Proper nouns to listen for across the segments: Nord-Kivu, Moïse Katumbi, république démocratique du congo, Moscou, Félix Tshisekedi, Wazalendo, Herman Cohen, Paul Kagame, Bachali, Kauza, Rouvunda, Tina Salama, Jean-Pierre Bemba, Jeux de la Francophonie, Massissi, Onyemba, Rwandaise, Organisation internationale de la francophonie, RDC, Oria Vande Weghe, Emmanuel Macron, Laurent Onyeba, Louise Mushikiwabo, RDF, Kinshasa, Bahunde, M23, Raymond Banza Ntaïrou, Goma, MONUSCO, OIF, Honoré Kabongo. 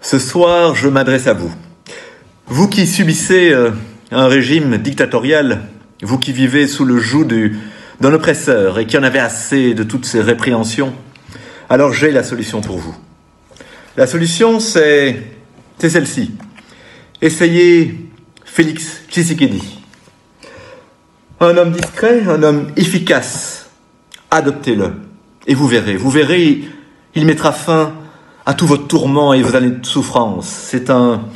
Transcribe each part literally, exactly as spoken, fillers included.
Ce soir, je m'adresse à vous. Vous qui subissez euh, un régime dictatorial, vous qui vivez sous le joug du, d'un oppresseur et qui en avez assez de toutes ces répréhensions, alors j'ai la solution pour vous. La solution, c'est c'est celle-ci. Essayez Félix Tshisekedi. Un homme discret, un homme efficace. Adoptez-le et vous verrez. Vous verrez, il mettra fin à tous vos tourments et vos années de souffrance. C'est un,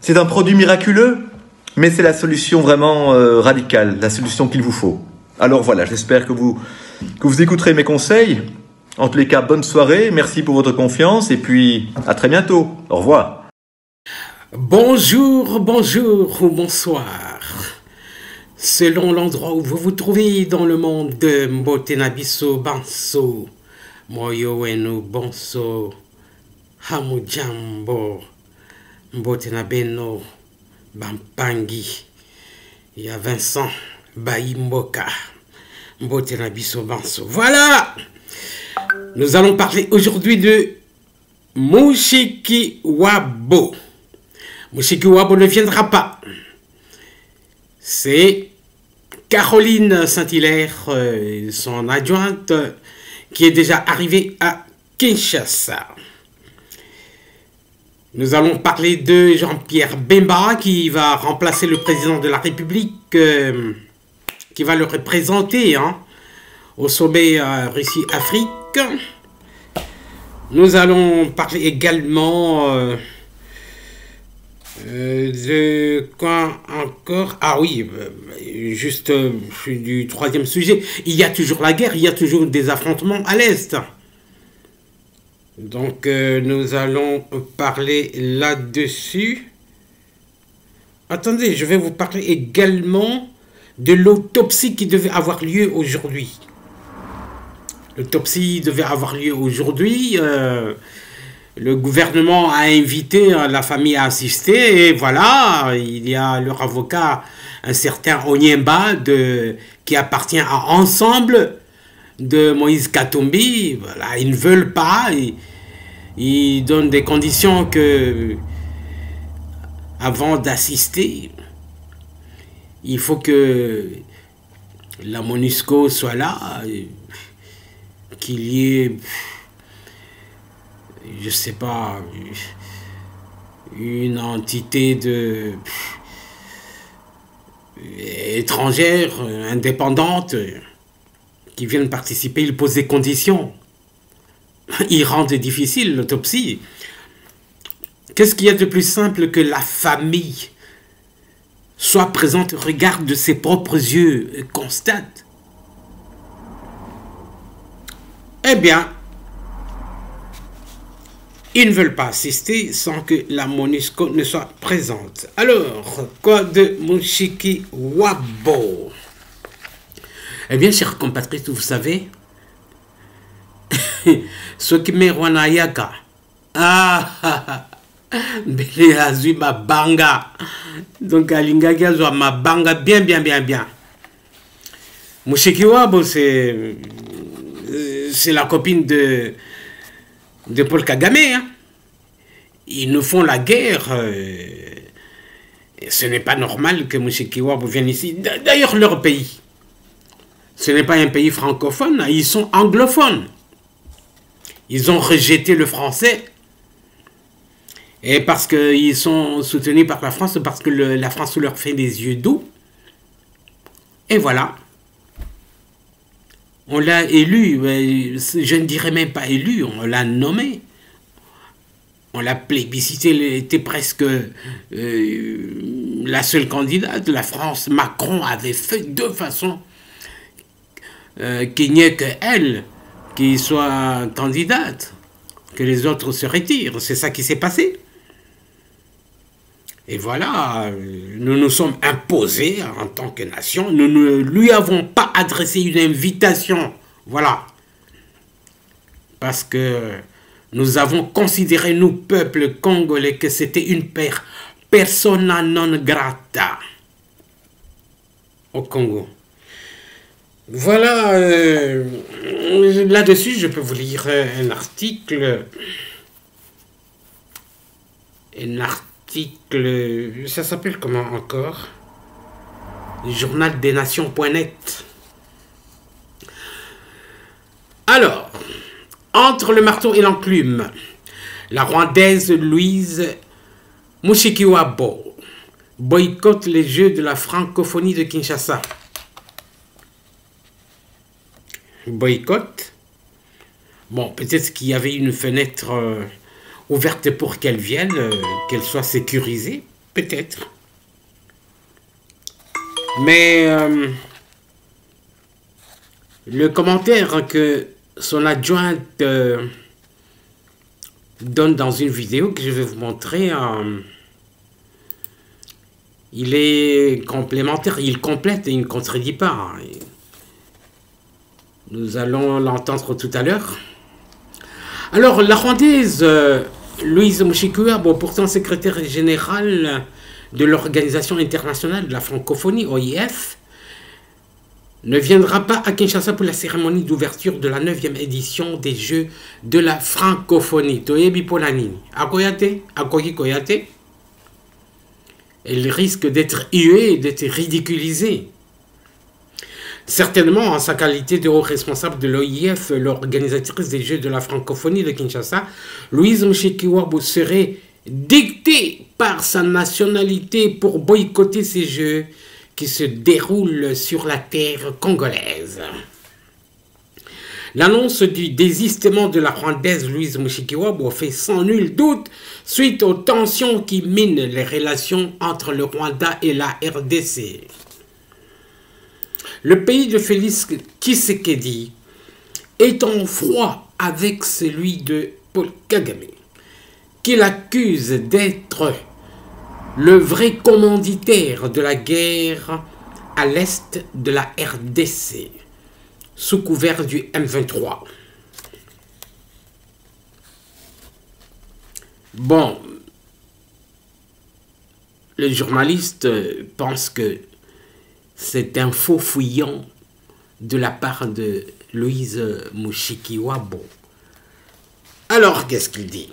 c'est un produit miraculeux, mais c'est la solution vraiment euh, radicale, la solution qu'il vous faut. Alors voilà, j'espère que vous, que vous écouterez mes conseils. En tous les cas, bonne soirée, merci pour votre confiance, et puis à très bientôt. Au revoir. Bonjour, bonjour ou bonsoir. Selon l'endroit où vous vous trouvez dans le monde de Mbotenabiso, Banso, Moyo Eno, Bonso, Hamujambo, Mbotenabeno, Bampangi, il y a Vincent, Baimboka, Mbotenabiso, Banso. Voilà! Nous allons parler aujourd'hui de Mushikiwabo. Mushikiwabo ne viendra pas. C'est Caroline Saint-Hilaire, son adjointe, qui est déjà arrivée à Kinshasa. Nous allons parler de Jean-Pierre Bemba qui va remplacer le président de la République, euh, qui va le représenter hein, au sommet euh, Russie-Afrique. Nous allons parler également euh, euh, de quoi encore? Ah oui, juste euh, du troisième sujet. Il y a toujours la guerre, il y a toujours des affrontements à l'Est. Donc, euh, nous allons parler là-dessus. Attendez, je vais vous parler également de l'autopsie qui devait avoir lieu aujourd'hui. L'autopsie devait avoir lieu aujourd'hui. Euh, le gouvernement a invité la famille à assister. Et voilà, il y a leur avocat, un certain Onyemba, de, qui appartient à Ensemble de Moïse Katumbi. Voilà, ils ne veulent pas, ils, ils donnent des conditions que avant d'assister il faut que la MONUSCO soit là, qu'il y ait, je sais pas, une entité de étrangère indépendante qui viennent participer, ils posent des conditions. Ils rendent difficile l'autopsie. Qu'est-ce qu'il y a de plus simple que la famille soit présente, regarde de ses propres yeux, et constate? Eh bien, ils ne veulent pas assister sans que la MONUSCO ne soit présente. Alors, quoi de Mushikiwabo? Eh bien, chers compatriotes, vous savez, ce qui me ronayaka, ah, belle azui ma banga, donc alinga qui azoua ma banga, bien, bien, bien, bien. Mushikiwabo, c'est c'est la copine de de Paul Kagame. Hein. Ils nous font la guerre. Euh, ce n'est pas normal que Mushikiwabo vienne ici. D'ailleurs, leur pays, ce n'est pas un pays francophone, ils sont anglophones. Ils ont rejeté le français. Et parce qu'ils sont soutenus par la France, parce que le, la France leur fait des yeux doux. Et voilà. On l'a élu, je ne dirais même pas élu, on l'a nommé. On l'a plébiscité, elle était presque euh, la seule candidate. La France, Macron avait fait de façon Euh, qu'il n'y ait qu'elle qui soit candidate, que les autres se retirent. C'est ça qui s'est passé. Et voilà, nous nous sommes imposés en tant que nation, nous ne lui avons pas adressé une invitation, voilà. Parce que nous avons considéré, nous, peuple congolais, que c'était une paire persona non grata au Congo. Voilà, euh, là-dessus, je peux vous lire un article, un article. Ça s'appelle comment encore? Journal des nations point net. Alors, entre le marteau et l'enclume, la Rwandaise Louise Mushikiwabo boycotte les Jeux de la francophonie de Kinshasa. Boycott? Bon, peut-être qu'il y avait une fenêtre... Euh, ouverte pour qu'elle vienne, euh, qu'elle soit sécurisée, peut-être. Mais euh, le commentaire que son adjointe euh, donne dans une vidéo que je vais vous montrer, euh, il est complémentaire, il complète et il ne contredit pas. Nous allons l'entendre tout à l'heure. Alors, la Rwandaise euh, Louise Mushikiwabo, pourtant secrétaire générale de l'Organisation internationale de la francophonie, O I F, ne viendra pas à Kinshasa pour la cérémonie d'ouverture de la neuvième édition des Jeux de la francophonie. Toyebi Polani, Akoyate, Akoyi Koyate. Elle risque d'être huée et d'être ridiculisée. Certainement, en sa qualité de haut responsable de l'O I F, l'organisatrice des Jeux de la francophonie de Kinshasa, Louise Mushikiwabo serait dictée par sa nationalité pour boycotter ces Jeux qui se déroulent sur la terre congolaise. L'annonce du désistement de la Rwandaise Louise Mushikiwabo fait sans nul doute suite aux tensions qui minent les relations entre le Rwanda et la R D C. Le pays de Félix Tshisekedi est en froid avec celui de Paul Kagame, qu'il accuse d'être le vrai commanditaire de la guerre à l'est de la R D C, sous couvert du M vingt-trois. Bon, les journalistes pensent que c'est un faux fouillant de la part de Louise Mushikiwabo. Alors, qu'est-ce qu'il dit?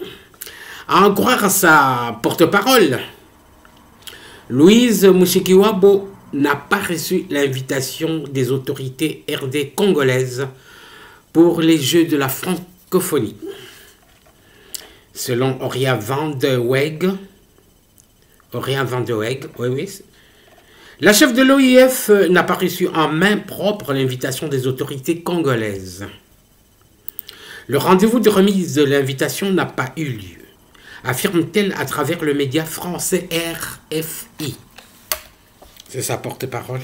À en croire sa porte-parole, Louise Mushikiwabo n'a pas reçu l'invitation des autorités R D congolaises pour les Jeux de la francophonie. Selon Oria Vande Weghe, Oria Vande Weghe, oui, oui, la chef de l'O I F n'a pas reçu en main propre l'invitation des autorités congolaises. Le rendez-vous de remise de l'invitation n'a pas eu lieu, affirme-t-elle à travers le média français R F I. C'est sa porte-parole.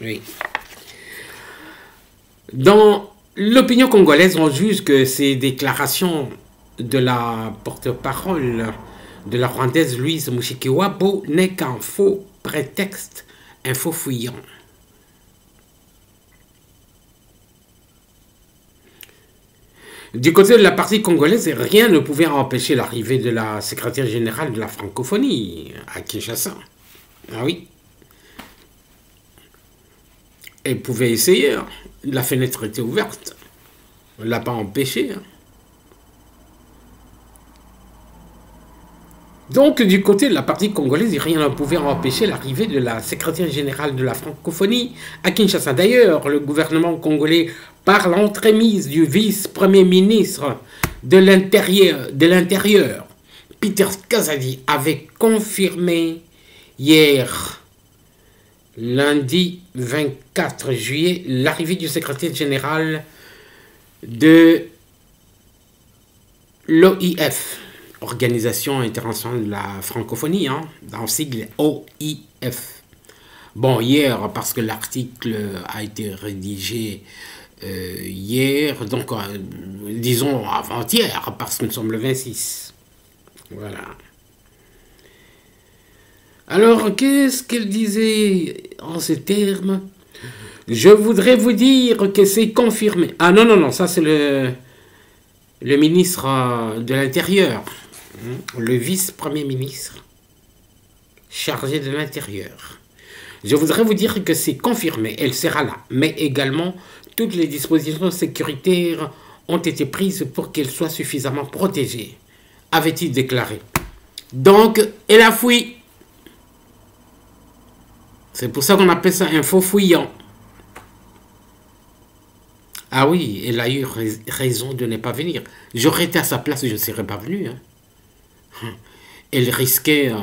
Oui. Dans l'opinion congolaise, on juge que ces déclarations de la porte-parole de la Rwandaise Louise Mushikiwabo n'est qu'un faux prétexte, un faux fouillant. Du côté de la partie congolaise, rien ne pouvait empêcher l'arrivée de la secrétaire générale de la francophonie à Kinshasa. Ah oui. Elle pouvait essayer, hein. La fenêtre était ouverte. On ne l'a pas empêchée, hein. Donc, du côté de la partie congolaise, rien ne pouvait empêcher l'arrivée de la secrétaire générale de la francophonie à Kinshasa. D'ailleurs, le gouvernement congolais, par l'entremise du vice-premier ministre de l'Intérieur, Peter Kazadi, avait confirmé hier, lundi vingt-quatre juillet, l'arrivée du secrétaire général de l'O I F. Organisation internationale de la francophonie, hein, dans le sigle O I F. Bon, hier, parce que l'article a été rédigé euh, hier, donc, euh, disons avant-hier, parce que nous sommes le vingt-six. Voilà. Alors, qu'est-ce qu'il disait en ces termes? Je voudrais vous dire que c'est confirmé. Ah non, non, non, ça c'est le, le ministre de l'Intérieur, le vice-premier ministre chargé de l'Intérieur. Je voudrais vous dire que c'est confirmé, elle sera là, mais également toutes les dispositions sécuritaires ont été prises pour qu'elle soit suffisamment protégée, avait-il déclaré. Donc, elle a fouillé. C'est pour ça qu'on appelle ça un faux fouillant. Ah oui, elle a eu raison de ne pas venir. J'aurais été à sa place, je ne serais pas venu. Hein. Elle risquait euh,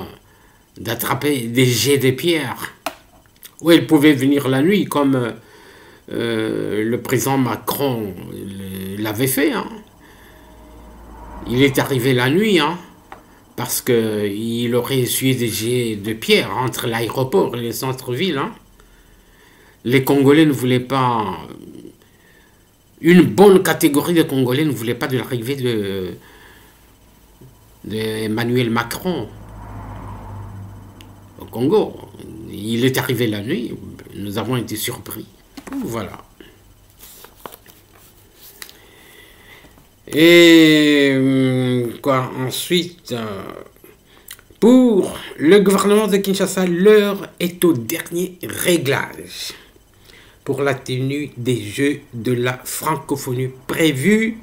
d'attraper des jets de pierre. Ou elle pouvait venir la nuit, comme euh, le président Macron l'avait fait. Hein. Il est arrivé la nuit, hein. Parce qu'il aurait essuyé des jets de pierre entre l'aéroport et le centre-ville. Hein. Les Congolais ne voulaient pas... Une bonne catégorie de Congolais ne voulaient pas de l'arrivée de, de Emmanuel Macron au Congo. Il est arrivé la nuit, nous avons été surpris. Voilà. Et quoi ensuite, pour le gouvernement de Kinshasa, l'heure est au dernier réglage pour la tenue des Jeux de la francophonie prévus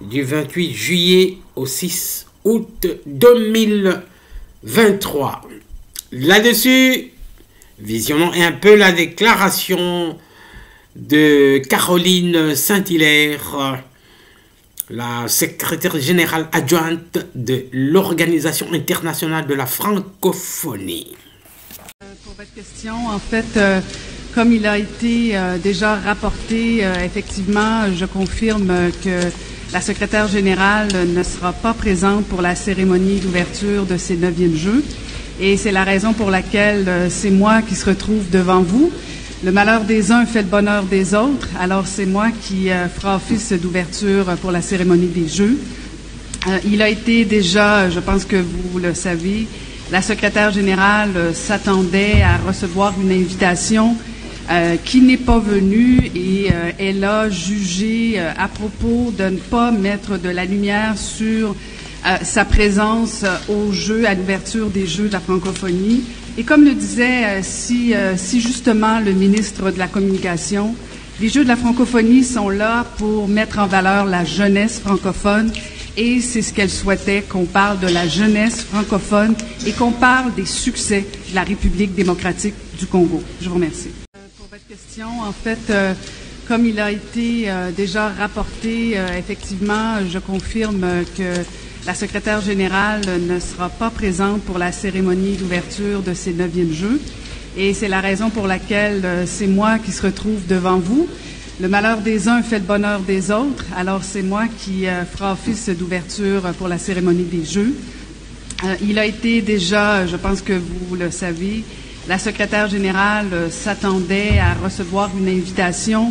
du vingt-huit juillet au six août deux mille vingt-trois. Là-dessus, visionnons un peu la déclaration de Caroline Saint-Hilaire, la secrétaire générale adjointe de l'Organisation internationale de la francophonie. Pour votre question, en fait, euh, comme il a été euh, déjà rapporté, euh, effectivement, je confirme que la secrétaire générale ne sera pas présente pour la cérémonie d'ouverture de ces neuvièmes Jeux. Et c'est la raison pour laquelle euh, c'est moi qui se retrouve devant vous. Le malheur des uns fait le bonheur des autres, alors c'est moi qui euh, fera office d'ouverture pour la cérémonie des Jeux. Euh, il a été déjà, je pense que vous le savez, la secrétaire générale euh, s'attendait à recevoir une invitation euh, qui n'est pas venue et euh, elle a jugé euh, à propos de ne pas mettre de la lumière sur euh, sa présence euh, aux Jeux, à l'ouverture des Jeux de la francophonie. Et comme le disait si, si justement le ministre de la Communication, les Jeux de la francophonie sont là pour mettre en valeur la jeunesse francophone et c'est ce qu'elle souhaitait, qu'on parle de la jeunesse francophone et qu'on parle des succès de la République démocratique du Congo. Je vous remercie. Pour votre question, en fait, euh, comme il a été euh, déjà rapporté, euh, effectivement, je confirme que la secrétaire générale ne sera pas présente pour la cérémonie d'ouverture de ces neuvièmes Jeux. Et c'est la raison pour laquelle euh, c'est moi qui se retrouve devant vous. Le malheur des uns fait le bonheur des autres. Alors c'est moi qui euh, fera office d'ouverture pour la cérémonie des Jeux. Euh, il a été déjà, je pense que vous le savez, la secrétaire générale euh, s'attendait à recevoir une invitation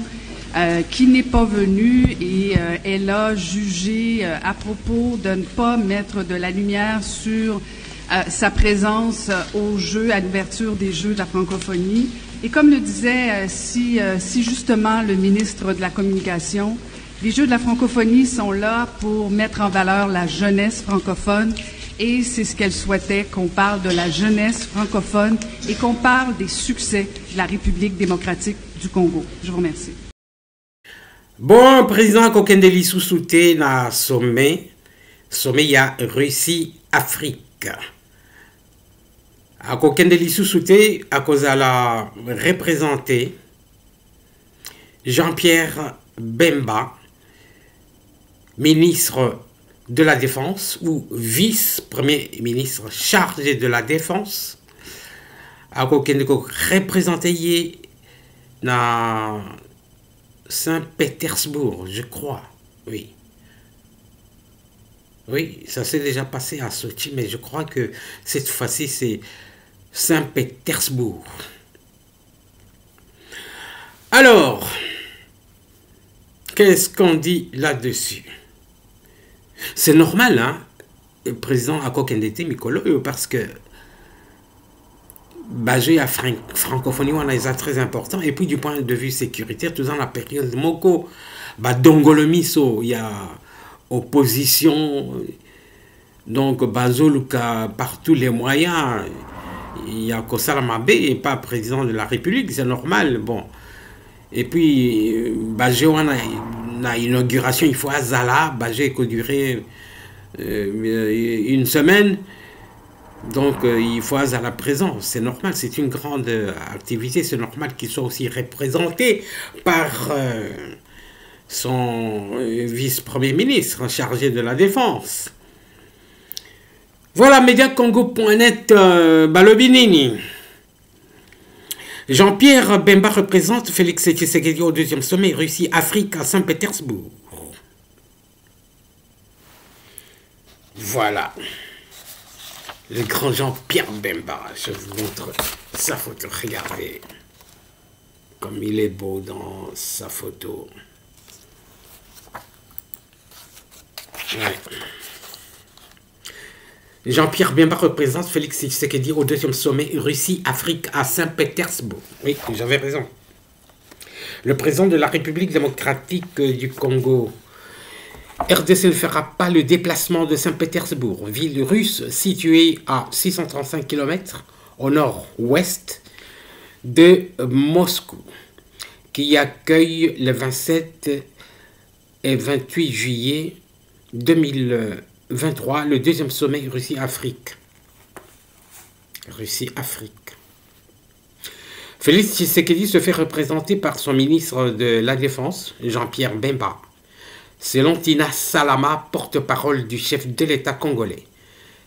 Euh, qui n'est pas venue et euh, elle a jugé euh, à propos de ne pas mettre de la lumière sur euh, sa présence euh, aux Jeux, à l'ouverture des Jeux de la francophonie. Et comme le disait euh, si, euh, si justement le ministre de la Communication, les Jeux de la francophonie sont là pour mettre en valeur la jeunesse francophone et c'est ce qu'elle souhaitait, qu'on parle de la jeunesse francophone et qu'on parle des succès de la République démocratique du Congo. Je vous remercie. Bon, président Okende Lissousouté na sommet, sommet ya Russie-Afrique. A Okende Lissousouté, à cause à la représenter Jean-Pierre Bemba, ministre de la Défense ou vice-premier ministre chargé de la Défense. A Okende représenté na Saint-Pétersbourg, je crois, oui. Oui, ça s'est déjà passé à Sochi, mais je crois que cette fois-ci, c'est Saint-Pétersbourg. Alors, qu'est-ce qu'on dit là-dessus? C'est normal, hein, le président Okende Mikolo, parce que basé à Fran francophonie, on a très important. Et puis du point de vue sécuritaire, tout dans la période de Moko, bah Dongolomiso, il y a opposition, donc Bazoluka par tous les moyens, il y a Kosala Mabe et pas président de la République, c'est normal, bon. Et puis basé on a la inauguration, il faut Azala, basé qui a duré euh, une semaine. Donc, euh, il faut à la présence, c'est normal, c'est une grande euh, activité, c'est normal qu'il soit aussi représenté par euh, son euh, vice-premier ministre chargé de la défense. Voilà, Mediacongo point net, euh, Balobinini. Jean-Pierre Bemba représente Félix Tshisekedi au deuxième sommet Russie-Afrique à Saint-Pétersbourg. Voilà. Le grand Jean-Pierre Bemba, je vous montre sa photo. Regardez comme il est beau dans sa photo. Ouais. Jean-Pierre Bemba représente Félix Tshisekedi au deuxième sommet Russie-Afrique à Saint-Pétersbourg. Oui, j'avais raison. Le président de la République démocratique du Congo, R D C, ne fera pas le déplacement de Saint-Pétersbourg, ville russe située à six cent trente-cinq kilomètres au nord-ouest de Moscou, qui accueille les vingt-sept et vingt-huit juillet deux mille vingt-trois le deuxième sommet Russie-Afrique. Russie-Afrique. Félix Tshisekedi se fait représenter par son ministre de la Défense, Jean-Pierre Bemba. Selon Tina Salama, porte-parole du chef de l'État congolais,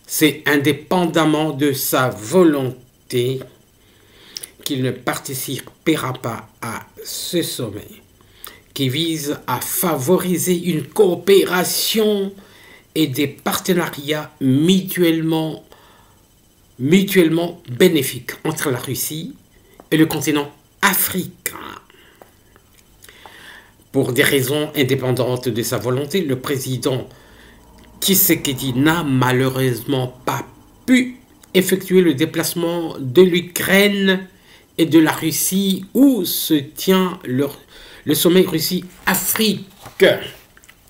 c'est indépendamment de sa volonté qu'il ne participera pas à ce sommet qui vise à favoriser une coopération et des partenariats mutuellement, mutuellement bénéfiques entre la Russie et le continent africain. Pour des raisons indépendantes de sa volonté, le président Tshisekedi n'a malheureusement pas pu effectuer le déplacement de l'Ukraine et de la Russie où se tient le, le sommet Russie-Afrique.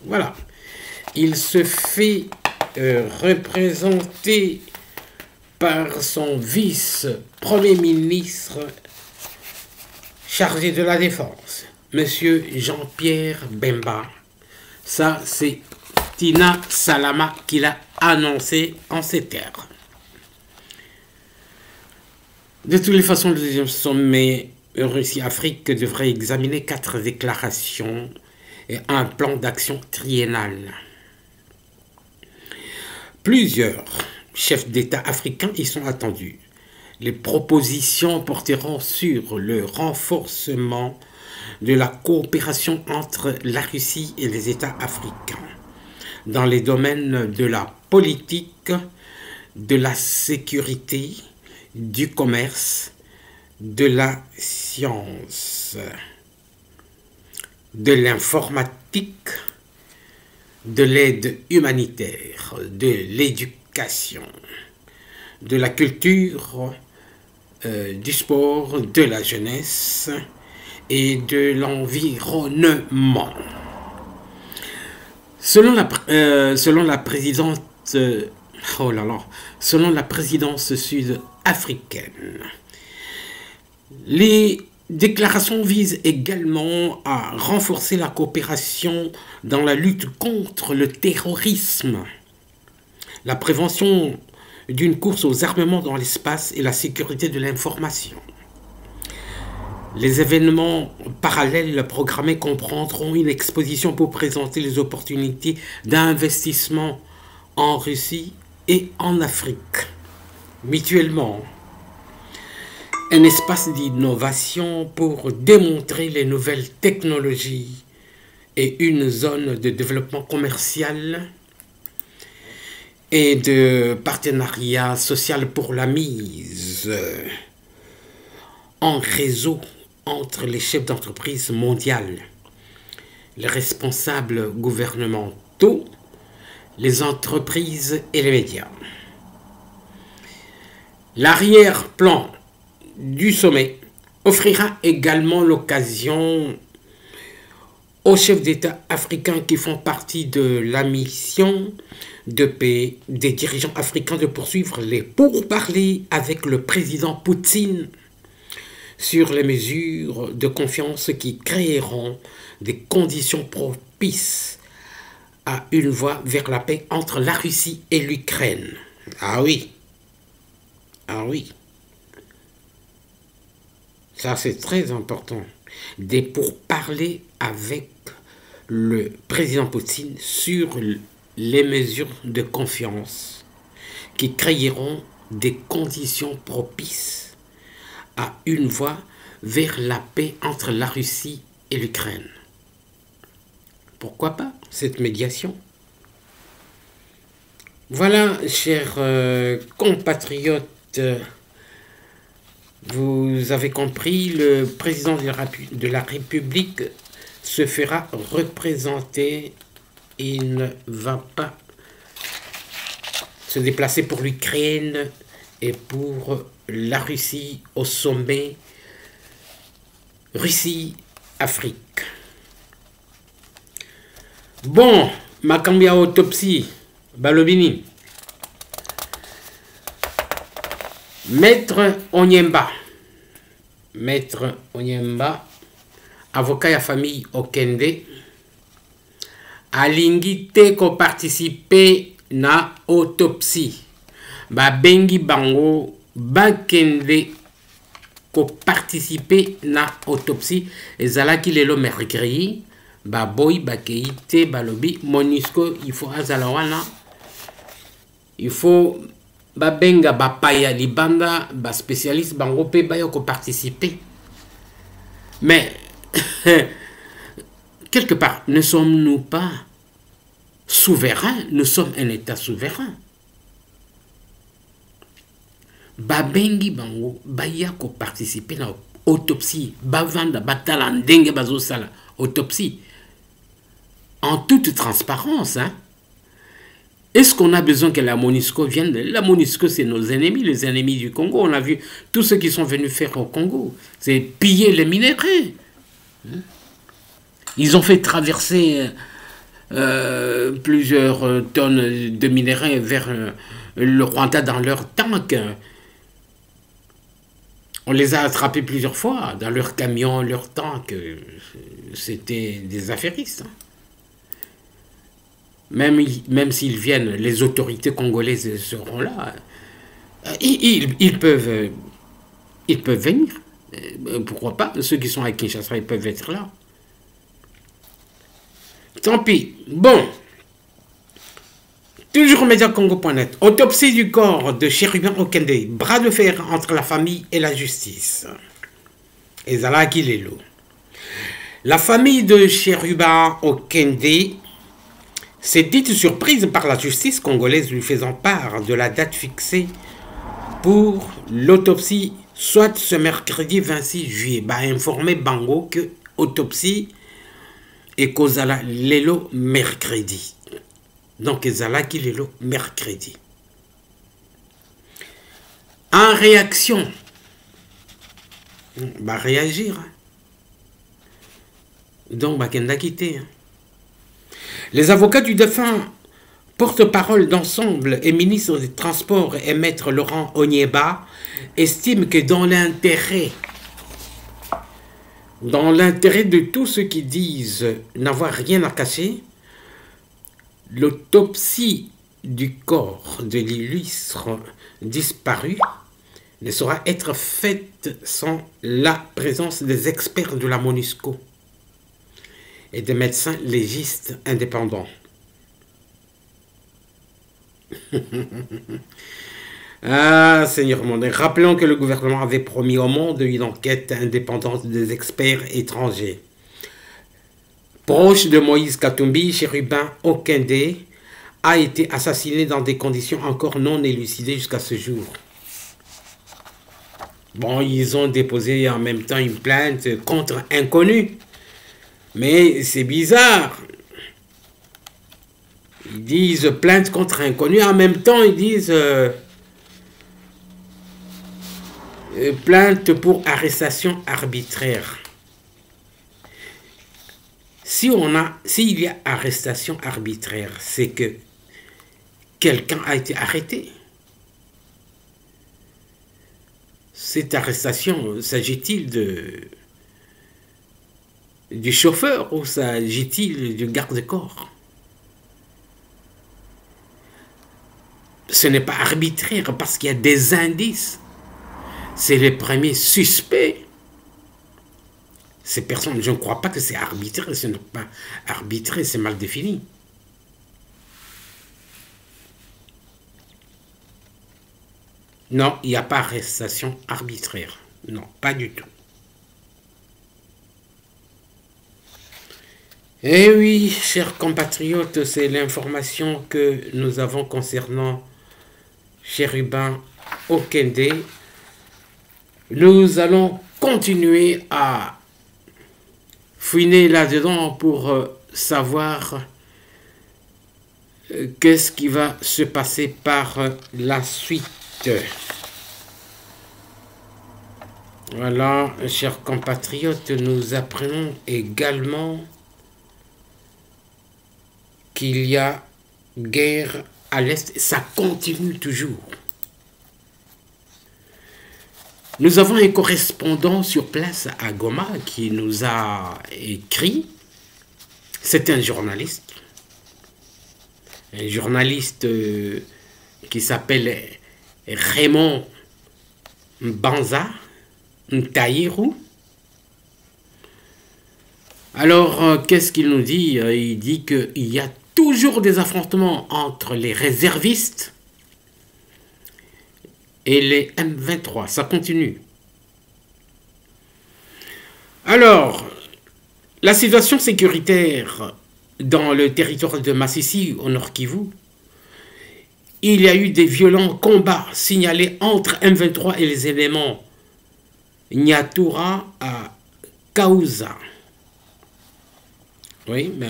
Voilà. Il se fait euh, représenter par son vice-premier ministre chargé de la défense, Monsieur Jean-Pierre Bemba. Ça, c'est Tina Salama qui l'a annoncé en ces termes. De toutes les façons, le deuxième sommet Russie-Afrique devrait examiner quatre déclarations et un plan d'action triennal. Plusieurs chefs d'État africains y sont attendus. Les propositions porteront sur le renforcement de la coopération entre la Russie et les États africains dans les domaines de la politique, de la sécurité, du commerce, de la science, de l'informatique, de l'aide humanitaire, de l'éducation, de la culture, euh, du sport, de la jeunesse et de l'environnement. Selon la, euh, selon la présidente, euh, oh là là, selon la présidence sud-africaine, les déclarations visent également à renforcer la coopération dans la lutte contre le terrorisme, la prévention d'une course aux armements dans l'espace et la sécurité de l'information. Les événements parallèles programmés comprendront une exposition pour présenter les opportunités d'investissement en Russie et en Afrique, mutuellement. Un espace d'innovation pour démontrer les nouvelles technologies et une zone de développement commercial et de partenariat social pour la mise en réseau entre les chefs d'entreprise mondiales, les responsables gouvernementaux, les entreprises et les médias. L'arrière-plan du sommet offrira également l'occasion aux chefs d'État africains qui font partie de la mission de paix des dirigeants africains de poursuivre les pourparlers avec le président Poutine sur les mesures de confiance qui créeront des conditions propices à une voie vers la paix entre la Russie et l'Ukraine. Ah oui, ah oui, ça c'est très important. Des pourparlers avec le président Poutine sur les mesures de confiance qui créeront des conditions propices à une voie vers la paix entre la Russie et l'Ukraine. Pourquoi pas cette médiation? Voilà, chers euh, compatriotes, vous avez compris, le président de la République se fera représenter. Il ne va pas se déplacer pour l'Ukraine et pour la Russie au sommet Russie-Afrique. Bon, ma cambia autopsie, Balobini. Maître Onyemba, Maître Onyemba, avocat à la famille Okende, alingi te ko participer na autopsie. Ba bengi bango bakende ko participer na autopsie. Ezala ki lelo mercredi, ba boy bakei te balobi MONUSCO il faut azala wana. Il faut babenga bapaya libanda ba spécialiste bango pe bayo ko participer. Mais quelque part, ne sommes-nous pas souverains? Nous sommes un État souverain. Babengi bango baya ko participer na autopsie, bavanda batala ndenge bazo sala autopsie. En toute transparence, hein? Est-ce qu'on a besoin que la MONUSCO vienne? La MONUSCO, c'est nos ennemis, les ennemis du Congo. On a vu tous ceux qui sont venus faire au Congo. C'est piller les minerais. Ils ont fait traverser euh, plusieurs tonnes de minerais vers euh, le Rwanda dans leurs tanks. On les a attrapés plusieurs fois dans leurs camions, leurs tanks. C'était des affairistes. Même, même s'ils viennent, les autorités congolaises seront là. Ils, ils, ils, peuvent, ils peuvent venir. Pourquoi pas? Ceux qui sont à Kinshasa, ils peuvent être là. Tant pis. Bon. Toujours média congo point net. Autopsie du corps de Chérubin Okende. Bras de fer entre la famille et la justice. Ezala Akilelo. La famille de Chérubin Okende s'est dite surprise par la justice congolaise lui faisant part de la date fixée pour l'autopsie, soit ce mercredi vingt-six juillet. Bah, informé Bango que autopsie et Kozala lelo mercredi. Donc Ezala qui lelo mercredi. En réaction, bah réagir. Donc Bakenda quitté. Les avocats du défunt, porte-parole d'ensemble et ministre des Transports et maître Laurent Onyeba estiment que dans l'intérêt Dans l'intérêt de tous ceux qui disent n'avoir rien à cacher, l'autopsie du corps de l'illustre disparu ne saura être faite sans la présence des experts de la MONUSCO et des médecins légistes indépendants. Ah, Seigneur mon Dieu, rappelons que le gouvernement avait promis au monde une enquête indépendante des experts étrangers. Proche de Moïse Katumbi, Chérubin Okende a été assassiné dans des conditions encore non élucidées jusqu'à ce jour. Bon, ils ont déposé en même temps une plainte contre inconnu. Mais c'est bizarre. Ils disent plainte contre inconnu, en même temps ils disent... Euh, plainte pour arrestation arbitraire. Si on a, s'il y a arrestation arbitraire, c'est que quelqu'un a été arrêté. Cette arrestation, s'agit-il de du chauffeur ou s'agit-il du garde-corps? Ce n'est pas arbitraire parce qu'il y a des indices. C'est les premiers suspects. Ces personnes, je ne crois pas que c'est arbitraire. Ce n'est pas arbitraire, c'est mal défini. Non, il n'y a pas arrestation arbitraire. Non, pas du tout. Eh oui, chers compatriotes, c'est l'information que nous avons concernant Chérubin Okende. Nous allons continuer à fouiner là-dedans pour savoir qu'est-ce qui va se passer par la suite. Voilà, chers compatriotes, nous apprenons également qu'il y a guerre à l'Est, ça continue toujours. Nous avons un correspondant sur place à Goma qui nous a écrit. C'est un journaliste. Un journaliste qui s'appelle Raymond Banza Ntaïrou. Alors, qu'est-ce qu'il nous dit? Il dit qu'il y a toujours des affrontements entre les réservistes et les M vingt-trois. Ça continue. Alors, la situation sécuritaire dans le territoire de Massissi, au Nord-Kivu, il y a eu des violents combats signalés entre M vingt-trois et les éléments Nyatura à Kauza. Oui, mais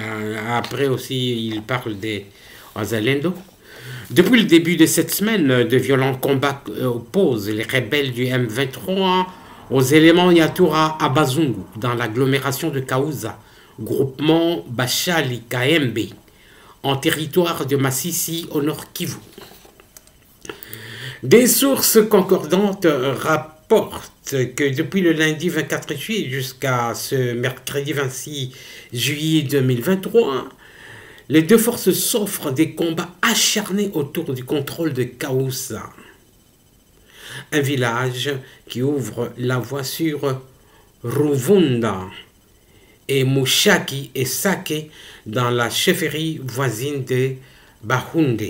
après aussi, il parle des Azalendo. Depuis le début de cette semaine, de violents combats opposent les rebelles du M vingt-trois aux éléments Nyatura à Bazungu, dans l'agglomération de Kauza, groupement Bachali Kaembe, en territoire de Massissi au Nord-Kivu. Des sources concordantes rapportent que depuis le lundi vingt-quatre juillet jusqu'à ce mercredi vingt-six juillet deux mille vingt-trois, les deux forces s'offrent des combats acharnés autour du contrôle de Kauza, un village qui ouvre la voie sur Rouvunda et Mushaki et Sake dans la chefferie voisine de Bahunde.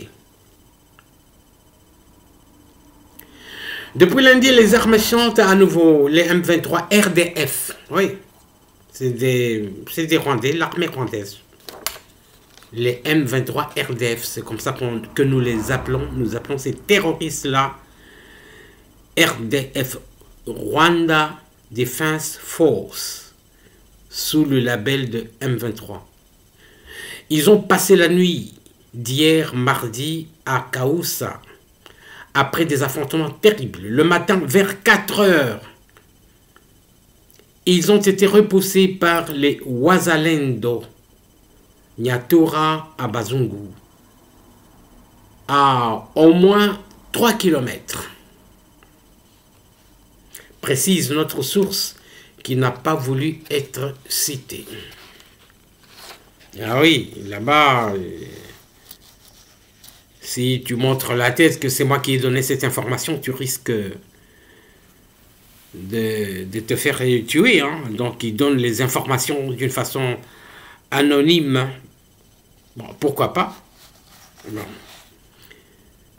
Depuis lundi, les armes chantent à nouveau, les M vingt-trois R D F. Oui, c'est des, des Rwandais, l'armée rwandaise. Les M vingt-trois R D F, c'est comme ça qu que nous les appelons. Nous appelons ces terroristes-là R D F, Rwanda Defense Force, sous le label de M vingt-trois. Ils ont passé la nuit d'hier mardi à Kauza, après des affrontements terribles. Le matin, vers quatre heures, ils ont été repoussés par les Wazalendo, Nyatura à Bazungu, à au moins trois kilomètres. Précise notre source qui n'a pas voulu être citée. Ah oui, là-bas... Si tu montres la tête que c'est moi qui ai donné cette information, tu risques de, de te faire tuer. Hein? Donc, ils donnent les informations d'une façon anonyme. Bon, pourquoi pas? Bon.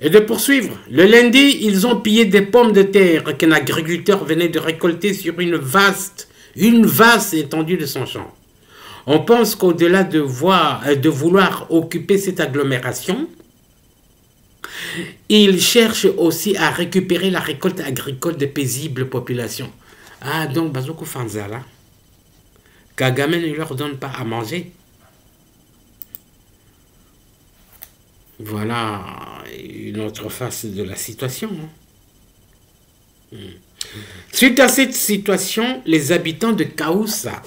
Et de poursuivre. Le lundi, ils ont pillé des pommes de terre qu'un agriculteur venait de récolter sur une vaste, une vaste étendue de son champ. On pense qu'au-delà de, de vouloir occuper cette agglomération, ils cherchent aussi à récupérer la récolte agricole de paisibles populations. Ah, donc, Bazoukou Fanzala, Kagame ne leur donne pas à manger. Voilà une autre face de la situation. Suite à cette situation, les habitants de Kauza,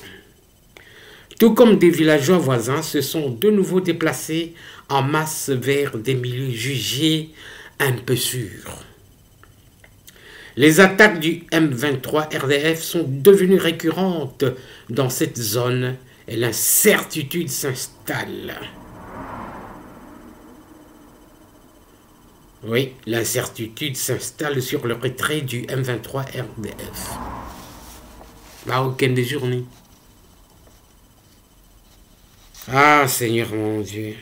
tout comme des villageois voisins, se sont de nouveau déplacés en masse vers des milieux jugés un peu sûrs. Les attaques du M vingt-trois R D F sont devenues récurrentes dans cette zone et l'incertitude s'installe. Oui, l'incertitude s'installe sur le retrait du M vingt-trois R D F. Bah, aucune des journées. Ah, Seigneur mon Dieu.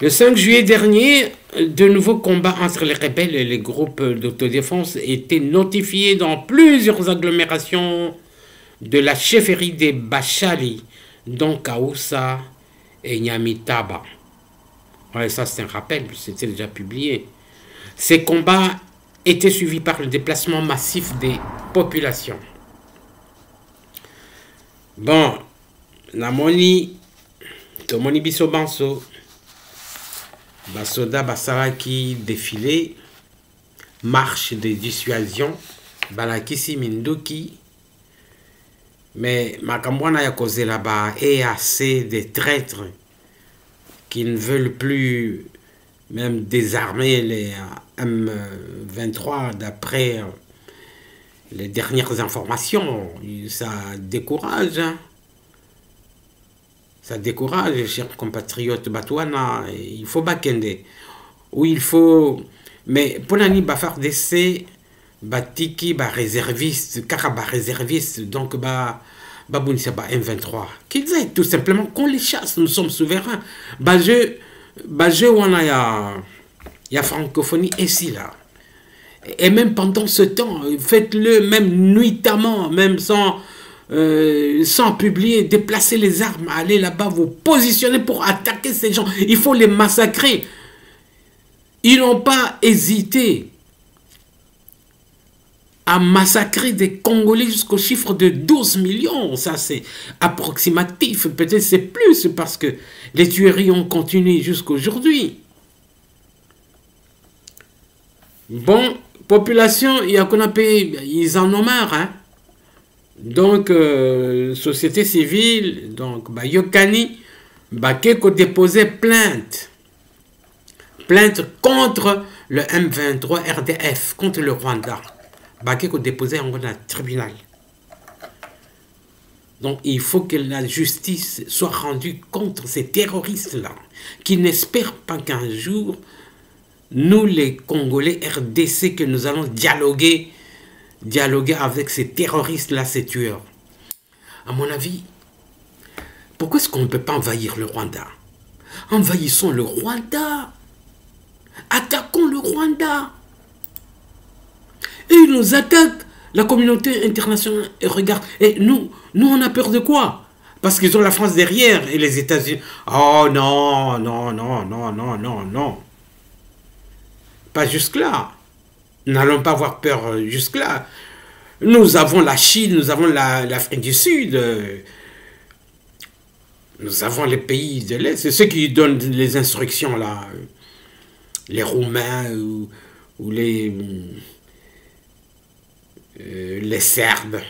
Le cinq juillet dernier, de nouveaux combats entre les rebelles et les groupes d'autodéfense étaient notifiés dans plusieurs agglomérations de la chefferie des Bachali, dont Kauza et Nyamitaba. Ouais, ça c'est un rappel, c'était déjà publié. Ces combats étaient suivis par le déplacement massif des populations. Bon, Namoni, Tomoni Bisobanso, Basoda Basaraki défilé, marche de dissuasion, Balakisi Minduki, mais Makambwana ya causé là-bas et assez des traîtres qui ne veulent plus même désarmer les M vingt-trois d'après les dernières informations. Ça décourage. Ça décourage, chers compatriotes Batouana. Il faut bakende. Ou il faut... Mais pour l'année, Bafar D C, Batiki, bah réserviste, Karaba réserviste, donc bah... Babunisaba M vingt-trois. Qu'ils aient tout simplement qu'on les chasse, nous sommes souverains. Bajé, Bajé, on a la francophonie ici, là. Et même pendant ce temps, faites-le même nuitamment, même sans, euh, sans publier, déplacez les armes, allez là-bas, vous positionnez pour attaquer ces gens. Il faut les massacrer. Ils n'ont pas hésité à massacrer des Congolais jusqu'au chiffre de douze millions. Ça, c'est approximatif. Peut-être c'est plus parce que les tueries ont continué jusqu'aujourd'hui. Bon, population, il y a qu'on appelle, ils en ont marre. Hein? Donc, euh, société civile, donc, bah, Yokani, bah, Keko déposait plainte. Plainte contre le M vingt-trois R D F, contre le Rwanda. Bakeko déposé en tribunal. Donc il faut que la justice soit rendue contre ces terroristes-là, qui n'espèrent pas qu'un jour, nous les Congolais R D C, que nous allons dialoguer, dialoguer avec ces terroristes-là, ces tueurs. À mon avis, pourquoi est-ce qu'on ne peut pas envahir le Rwanda? Envahissons le Rwanda. Attaquons le Rwanda. Et ils nous attaquent, la communauté internationale regarde. Et nous, nous on a peur de quoi? Parce qu'ils ont la France derrière et les États-Unis. Oh non, non, non, non, non, non, non. Pas jusque-là. N'allons pas avoir peur jusque-là. Nous avons la Chine, nous avons l'Afrique du Sud. Nous avons les pays de l'Est. C'est ceux qui donnent les instructions là. Les Roumains ou, ou les... Euh, les Serbes,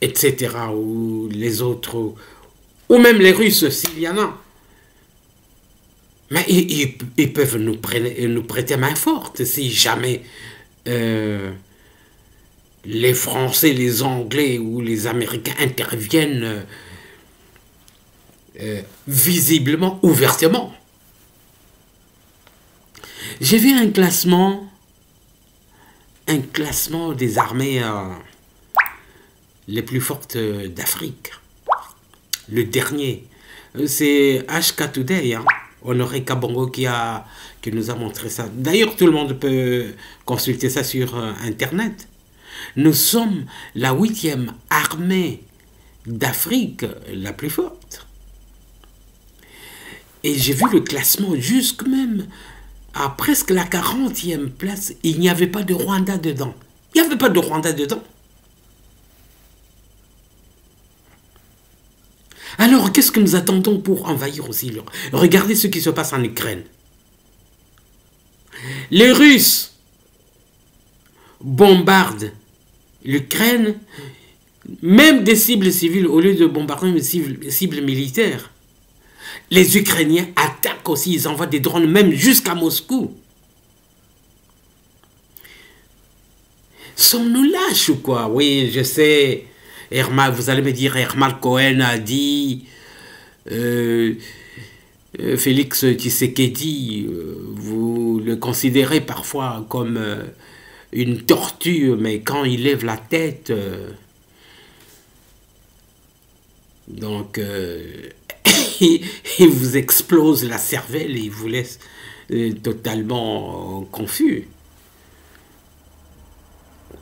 et cetera, ou les autres, ou même les Russes, s'il y en a. Mais ils, ils, ils peuvent nous, prêter, nous prêter main forte si jamais euh, les Français, les Anglais ou les Américains interviennent euh, euh, visiblement, ouvertement. J'ai vu un classement... un classement des armées euh, les plus fortes euh, d'Afrique. Le dernier, c'est H K Today, hein, Honoré Kabongo qui, a, qui nous a montré ça. D'ailleurs, tout le monde peut consulter ça sur euh, Internet. Nous sommes la huitième armée d'Afrique la plus forte. Et j'ai vu le classement jusque même à presque la quarantième place, il n'y avait pas de Rwanda dedans. Il n'y avait pas de Rwanda dedans. Alors, qu'est-ce que nous attendons pour envahir aussi le... Regardez ce qui se passe en Ukraine. Les Russes bombarde l'Ukraine, même des cibles civiles, au lieu de bombarder des cibles, cibles militaires, les Ukrainiens attaquent aussi, ils envoient des drones même jusqu'à Moscou. Sommes-nous lâches ou quoi? Oui, je sais, Herman, vous allez me dire, Herman Cohen a dit, euh, euh, Félix Tshisekedi, euh, vous le considérez parfois comme euh, une tortue, mais quand il lève la tête... Euh, donc, euh, il vous explose la cervelle et il vous laisse euh, totalement euh, confus.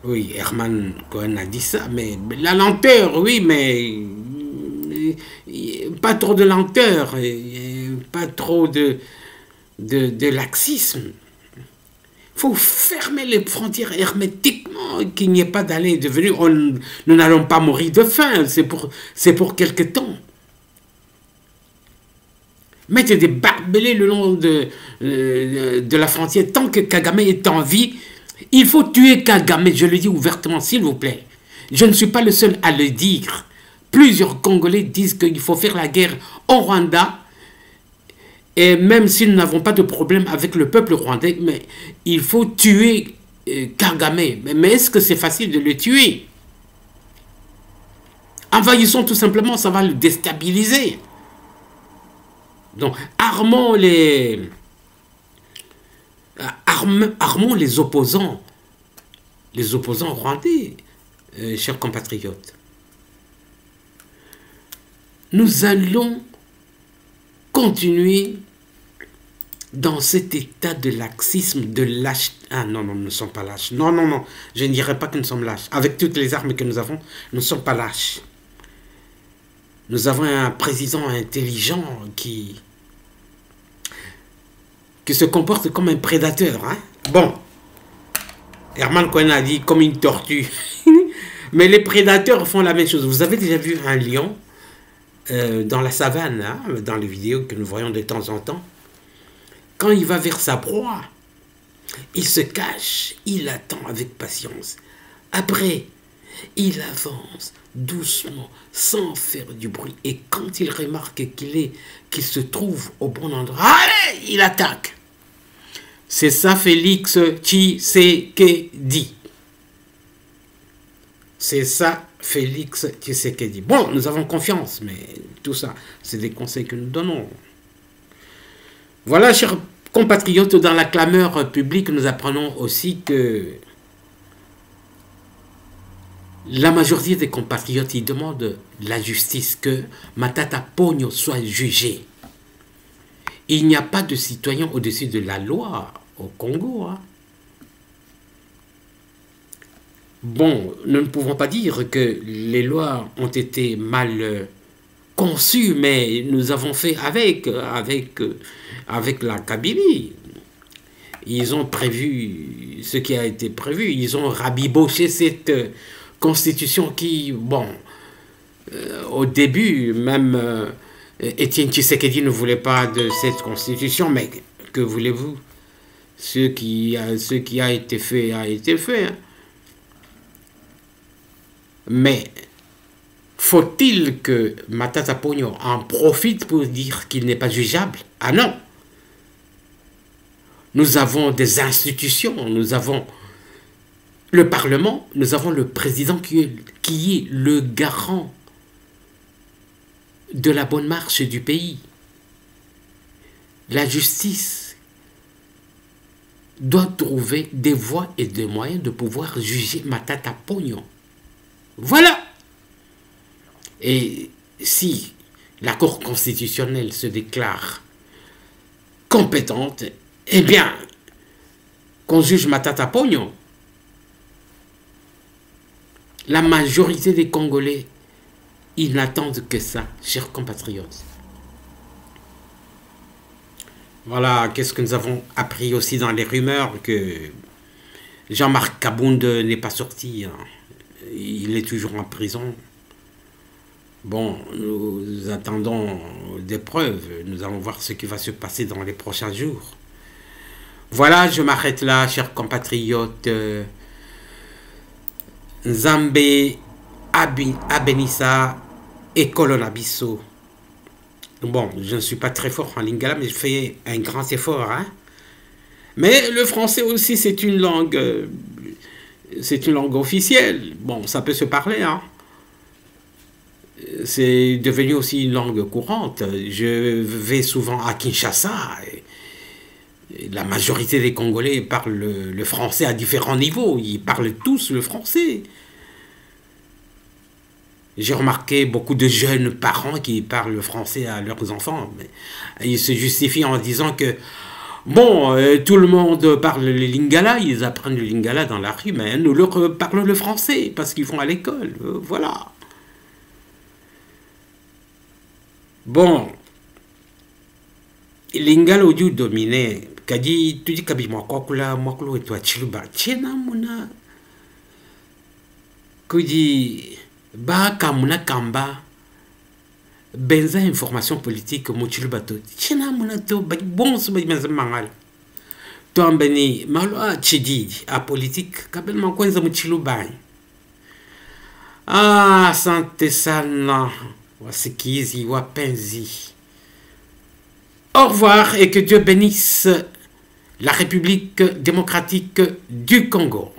Oui, Herman Cohen a dit ça, mais la lenteur, oui, mais pas trop de lenteur, et pas trop de, de, de laxisme. Il faut fermer les frontières hermétiquement, qu'il n'y ait pas d'aller et de venir. On, nous n'allons pas mourir de faim, c'est pour, c'est pour quelque temps. Mettre des barbelés le long de, de, de la frontière, tant que Kagame est en vie... Il faut tuer Kagame, je le dis ouvertement, s'il vous plaît. Je ne suis pas le seul à le dire. Plusieurs Congolais disent qu'il faut faire la guerre au Rwanda. Et même si nous n'avons pas de problème avec le peuple rwandais, mais il faut tuer Kagame. Mais est-ce que c'est facile de le tuer? Envahissons tout simplement, ça va le déstabiliser. Donc, armons les... Armons les opposants, les opposants rwandais, euh, chers compatriotes. Nous allons continuer dans cet état de laxisme, de lâche. Ah non, non, nous ne sommes pas lâches. Non, non, non, je ne dirais pas que nous sommes lâches. Avec toutes les armes que nous avons, nous ne sommes pas lâches. Nous avons un président intelligent qui... qui se comporte comme un prédateur. Hein? Bon, Herman Cohen a dit comme une tortue. Mais les prédateurs font la même chose. Vous avez déjà vu un lion euh, dans la savane, hein, dans les vidéos que nous voyons de temps en temps. Quand il va vers sa proie, il se cache, il attend avec patience. Après, il avance doucement, sans faire du bruit. Et quand il remarque qu'il est, qu'il se trouve au bon endroit, allez, il attaque. C'est ça Félix Tshisekedi. C'est ça Félix Tshisekedi. Bon, nous avons confiance, mais tout ça, c'est des conseils que nous donnons. Voilà, chers compatriotes, dans la clameur publique, nous apprenons aussi que la majorité des compatriotes, ils demandent la justice, que Matata Ponyo soit jugée. Il n'y a pas de citoyen au-dessus de la loi au Congo. Hein. Bon, nous ne pouvons pas dire que les lois ont été mal conçues, mais nous avons fait avec, avec, avec la Kabylie. Ils ont prévu ce qui a été prévu. Ils ont rabiboché cette... Constitution qui, bon, euh, au début, même euh, Étienne Tshisekedi ne voulait pas de cette constitution, mais que voulez-vous? Ce qui, euh, ce qui a été fait a été fait. Hein. Mais faut-il que Matata Ponyo en profite pour dire qu'il n'est pas jugeable? Ah non! Nous avons des institutions, nous avons... le Parlement, nous avons le président qui est, qui est le garant de la bonne marche du pays. La justice doit trouver des voies et des moyens de pouvoir juger Matata Ponyo. Voilà. Et si la Cour constitutionnelle se déclare compétente, eh bien, qu'on juge Matata Ponyo. La majorité des Congolais, ils n'attendent que ça, chers compatriotes. Voilà, qu'est-ce que nous avons appris aussi dans les rumeurs, que Jean-Marc Kabund n'est pas sorti. Hein. Il est toujours en prison. Bon, nous attendons des preuves. Nous allons voir ce qui va se passer dans les prochains jours. Voilà, je m'arrête là, chers compatriotes. Nzambe abenissa et Kolonabiso. Bon, je ne suis pas très fort en lingala, mais je fais un grand effort. Hein? Mais le français aussi, c'est une langue, euh, c'est une langue officielle. Bon, ça peut se parler. Hein? C'est devenu aussi une langue courante. Je vais souvent à Kinshasa. Et la majorité des Congolais parlent le français à différents niveaux. Ils parlent tous le français. J'ai remarqué beaucoup de jeunes parents qui parlent le français à leurs enfants. Mais ils se justifient en disant que, bon, euh, tout le monde parle le lingala, ils apprennent le lingala dans la rue, mais nous leur parlons le français parce qu'ils vont à l'école. Euh, voilà. Bon. Lingala audio dominé. Kadi, tu dis kabima kokula, moklo et toi, chiluba, chena mona. Kudi. Ba kamuna kamba benza information politique motilu bato china munato ba bon so ba benza mangal to ambeni malo a chididi a politique kabel mankwenza motilu ba ah sante sana wasikizi wapenzi. Au revoir et que Dieu bénisse la République démocratique du Congo.